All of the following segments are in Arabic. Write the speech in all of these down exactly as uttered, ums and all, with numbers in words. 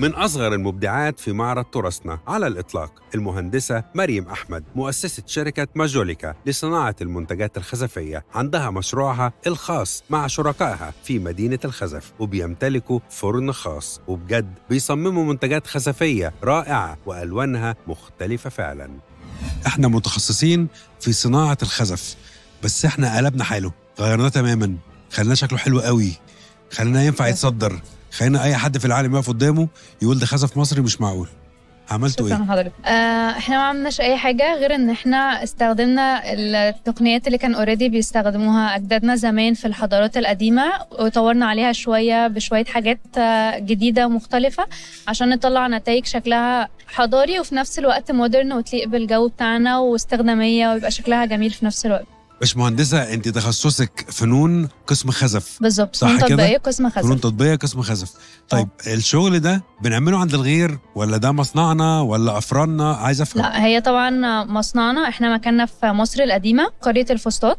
من أصغر المبدعات في معرض تراثنا على الإطلاق المهندسة مريم أحمد مؤسسة شركة ماجوليكا لصناعة المنتجات الخزفية، عندها مشروعها الخاص مع شركائها في مدينة الخزف، وبيمتلكوا فرن خاص، وبجد بيصمموا منتجات خزفية رائعة وألوانها مختلفة فعلاً. احنا متخصصين في صناعة الخزف، بس احنا قلبنا حاله، غيرناه تماماً، خلينا شكله حلو قوي، خلينا ينفع يتصدر، خلينا اي حد في العالم يقف قدامه يقول ده خزف مصري مش معقول. عملتوا ايه؟ حضرتك آه احنا ما عملناش اي حاجه غير ان احنا استخدمنا التقنيات اللي كان اوريدي بيستخدموها اجدادنا زمان في الحضارات القديمه، وطورنا عليها شويه بشويه حاجات جديده ومختلفه عشان نطلع نتائج شكلها حضاري وفي نفس الوقت مودرن وتليق بالجو بتاعنا واستخداميه ويبقى شكلها جميل في نفس الوقت. باشمهندسة، انت تخصصك فنون قسم خزف بالظبط، صح كده؟ فنون تطبيقية قسم خزف. فنون تطبيقية قسم خزف. طيب أوه. الشغل ده بنعمله عند الغير ولا ده مصنعنا ولا افراننا؟ عايزه افهم. لا، هي طبعا مصنعنا، احنا مكاننا في مصر القديمه قرية الفسطاط،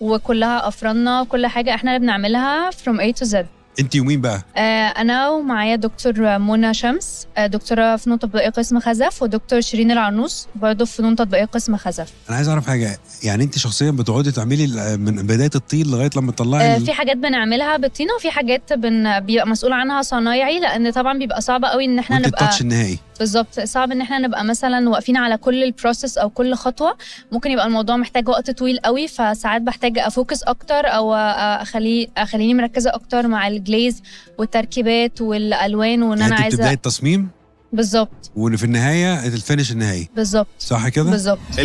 وكلها افراننا، كل حاجه احنا اللي بنعملها from A to Z. انت ومين بقى؟ آه انا ومعايا دكتور منى شمس، دكتوره فنون تطبيقيه قسم خزف، ودكتور شيرين العرنوس برضه فنون تطبيقيه قسم خزف. انا عايز اعرف حاجه، يعني انت شخصيا بتقعدي تعملي من بدايه الطين لغايه لما تطلعي؟ آه في حاجات بنعملها بالطينه وفي حاجات بن... بيبقى مسؤول عنها صنايعي، لان طبعا بيبقى صعب قوي ان احنا نبقى التاتش النهائي. بالظبط، صعب ان احنا نبقى مثلا واقفين على كل البروسيس او كل خطوه، ممكن يبقى الموضوع محتاج وقت طويل قوي، فساعات بحتاج افوكس اكتر او اخلي اخليني مركزه اكتر مع الجليز والتركيبات والالوان، وان انا عايزه بدايه التصميم بالظبط، وفي النهايه الفينش النهائي بالظبط، صح كده بالظبط.